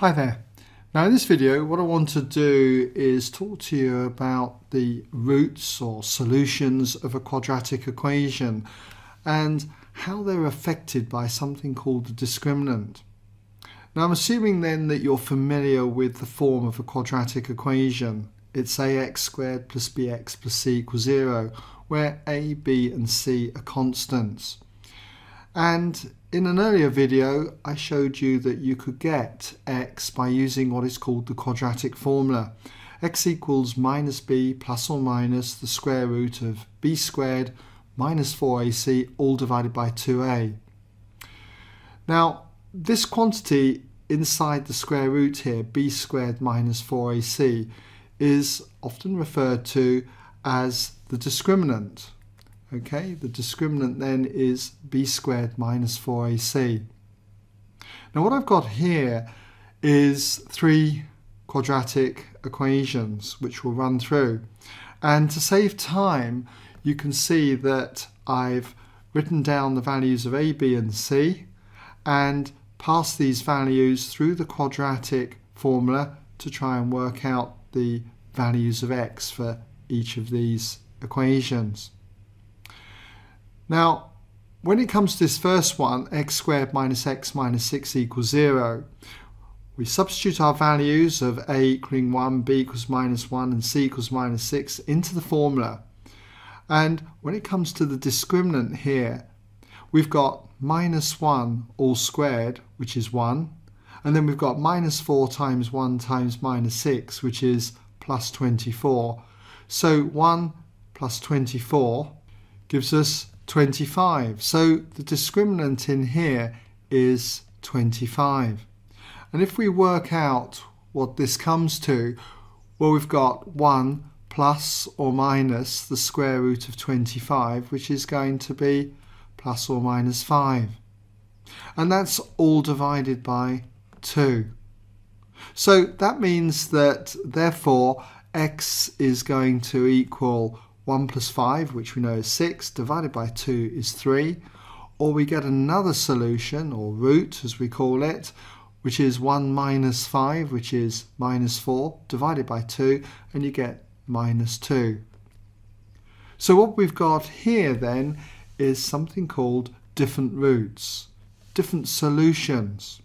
Hi there. Now in this video what I want to do is talk to you about the roots or solutions of a quadratic equation and how they're affected by something called the discriminant. Now I'm assuming then that you're familiar with the form of a quadratic equation. It's ax squared plus bx plus c equals 0, where a, b and c are constants. And in an earlier video I showed you that you could get x by using what is called the quadratic formula. X equals minus b plus or minus the square root of b squared minus 4ac all divided by 2a. Now this quantity inside the square root here, b squared minus 4ac, is often referred to as the discriminant. Okay, the discriminant then is b squared minus 4ac. Now what I've got here is three quadratic equations which we'll run through. And to save time, you can see that I've written down the values of a, b and c and passed these values through the quadratic formula to try and work out the values of x for each of these equations. Now, when it comes to this first one, x squared minus x minus 6 equals 0, we substitute our values of a equaling 1, b equals minus 1, and c equals minus 6 into the formula. And when it comes to the discriminant here, we've got minus 1 all squared, which is 1, and then we've got minus 4 times 1 times minus 6, which is plus 24. So 1 plus 24 gives us 25. So the discriminant in here is 25. And if we work out what this comes to, well, we've got 1 plus or minus the square root of 25, which is going to be plus or minus 5. And that's all divided by 2. So that means that therefore x is going to equal 1 plus 5, which we know is 6, divided by 2 is 3, or we get another solution, or root as we call it, which is 1 minus 5, which is minus 4, divided by 2, and you get minus 2. So what we've got here then is something called different roots, different solutions.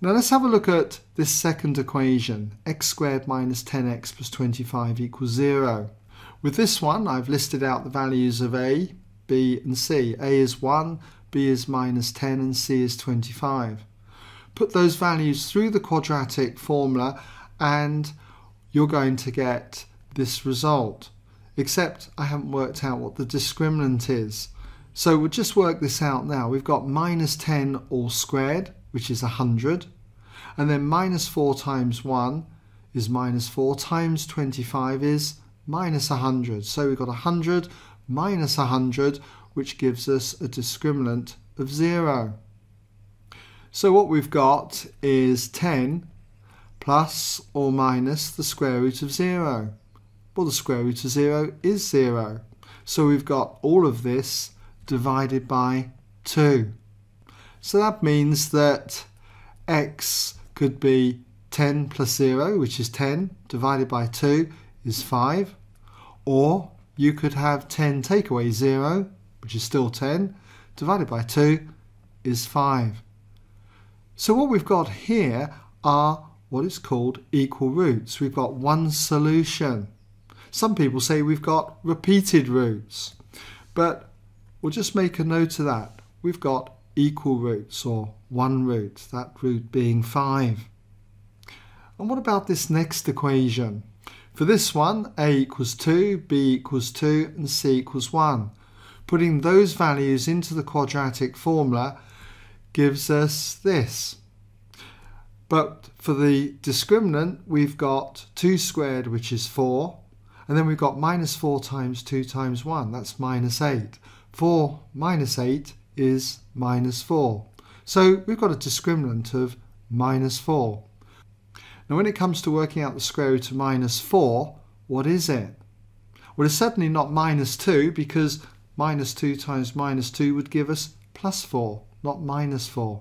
Now let's have a look at this second equation, x squared minus 10x plus 25 equals 0. With this one, I've listed out the values of a, b and c. a is 1, b is minus 10 and c is 25. Put those values through the quadratic formula and you're going to get this result. Except I haven't worked out what the discriminant is. So we'll just work this out now. We've got minus 10 all squared, which is 100, and then minus 4 times 1 is minus 4 times 25 is minus 100. So we've got 100 minus 100, which gives us a discriminant of 0. So what we've got is 10 plus or minus the square root of 0. Well, the square root of 0 is 0. So we've got all of this divided by 2. So that means that x could be 10 plus 0, which is 10, divided by 2 is 5. Or you could have 10 take away 0, which is still 10, divided by 2 is 5. So what we've got here are what is called equal roots. We've got one solution. Some people say we've got repeated roots, but we'll just make a note of that. We've got equal roots, or one root, that root being 5. And what about this next equation? For this one, a equals 2, b equals 2 and c equals 1. Putting those values into the quadratic formula gives us this. But for the discriminant we've got 2 squared, which is 4, and then we've got minus 4 times 2 times 1, that's minus 8. 4 minus 8 is minus 4. So we've got a discriminant of minus 4. Now when it comes to working out the square root of minus 4, what is it? Well, it's certainly not minus 2, because minus 2 times minus 2 would give us plus 4, not minus 4.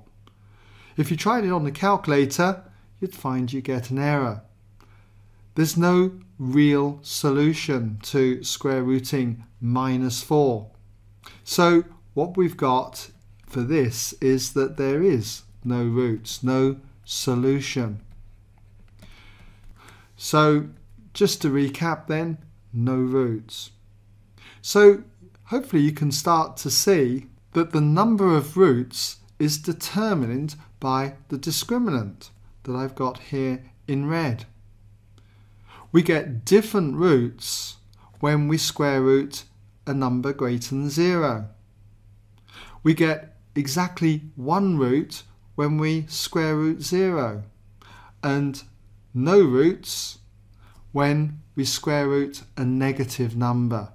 If you tried it on the calculator, you'd find you get an error. There's no real solution to square rooting -4. So what we've got for this is that there is no roots, no solution. So just to recap then, no roots. So hopefully you can start to see that the number of roots is determined by the discriminant that I've got here in red. We get different roots when we square root a number greater than 0. We get exactly one root when we square root 0, and no roots when we square root a negative number.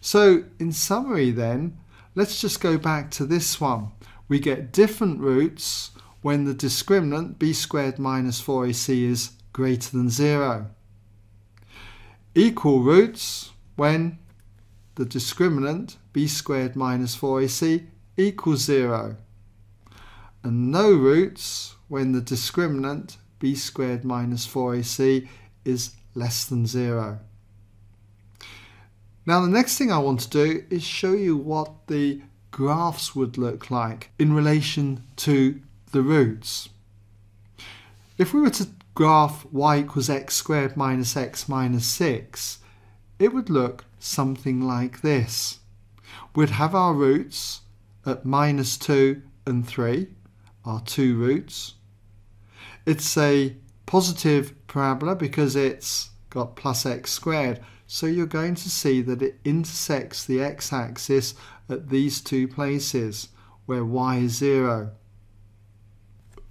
So in summary then, let's just go back to this one. We get different roots when the discriminant b squared minus 4ac is greater than 0. Equal roots when the discriminant b squared minus 4ac equals 0. And no roots when the discriminant b squared minus 4ac is less than 0. Now the next thing I want to do is show you what the graphs would look like in relation to the roots. If we were to graph y equals x squared minus x minus 6, it would look something like this. We'd have our roots at minus 2 and 3, our two roots. It's a positive parabola because it's got plus x squared, so you're going to see that it intersects the x-axis at these two places where y is 0.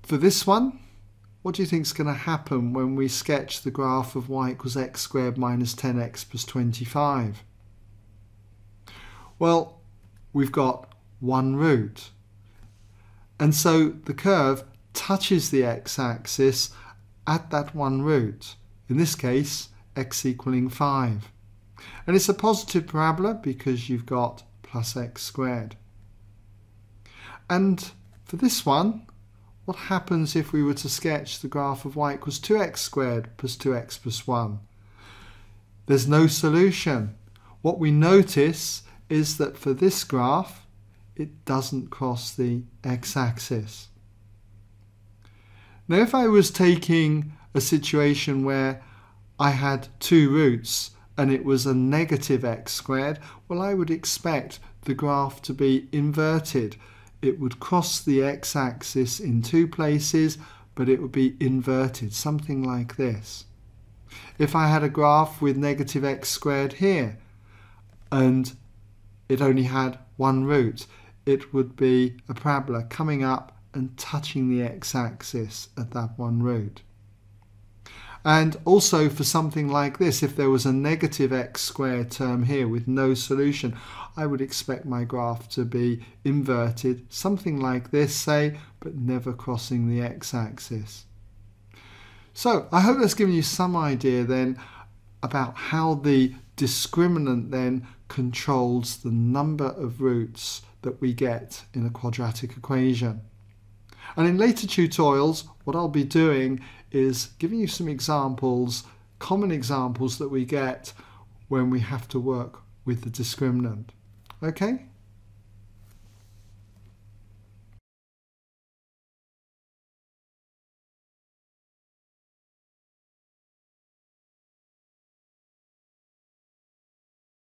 For this one, what do you think is going to happen when we sketch the graph of y equals x squared minus 10x plus 25? Well, we've got one root. And so the curve touches the x-axis at that one root, in this case x equaling 5. And it's a positive parabola because you've got plus x squared. And for this one, what happens if we were to sketch the graph of y equals 2x squared plus 2x plus 1? There's no solution. What we notice is that for this graph, it doesn't cross the x-axis. Now if I was taking a situation where I had two roots and it was a negative x squared, well, I would expect the graph to be inverted. It would cross the x-axis in two places, but it would be inverted, something like this. If I had a graph with negative x squared here, and it only had one root, it would be a parabola coming up and touching the x-axis at that one root. And also for something like this, if there was a negative x squared term here with no solution, I would expect my graph to be inverted, something like this, say, but never crossing the x-axis. So I hope that's given you some idea then about how the discriminant then controls the number of roots that we get in a quadratic equation. And in later tutorials, what I'll be doing is giving you some examples, common examples that we get when we have to work with the discriminant. Okay?